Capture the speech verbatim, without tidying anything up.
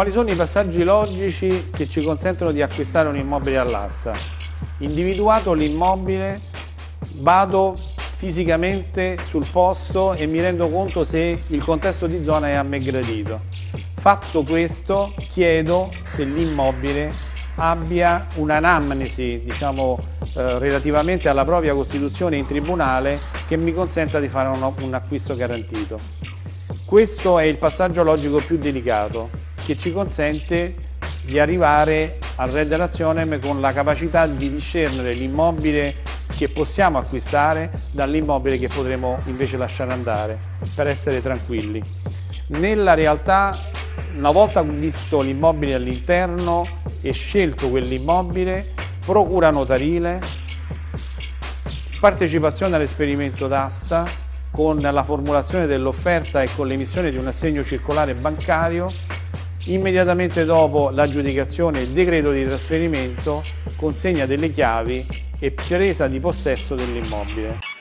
Quali sono i passaggi logici che ci consentono di acquistare un immobile all'asta? Individuato l'immobile, vado fisicamente sul posto e mi rendo conto se il contesto di zona è a me gradito. Fatto questo, chiedo se l'immobile abbia un'anamnesi, diciamo, eh, relativamente alla propria costituzione in tribunale che mi consenta di fare un, un acquisto garantito. Questo è il passaggio logico più delicato che ci consente di arrivare al Red Nazionem con la capacità di discernere l'immobile che possiamo acquistare dall'immobile che potremo invece lasciare andare, per essere tranquilli. Nella realtà, una volta visto l'immobile all'interno e scelto quell'immobile, procura notarile, partecipazione all'esperimento d'asta con la formulazione dell'offerta e con l'emissione di un assegno circolare bancario, immediatamente dopo l'aggiudicazione il decreto di trasferimento, consegna delle chiavi e presa di possesso dell'immobile.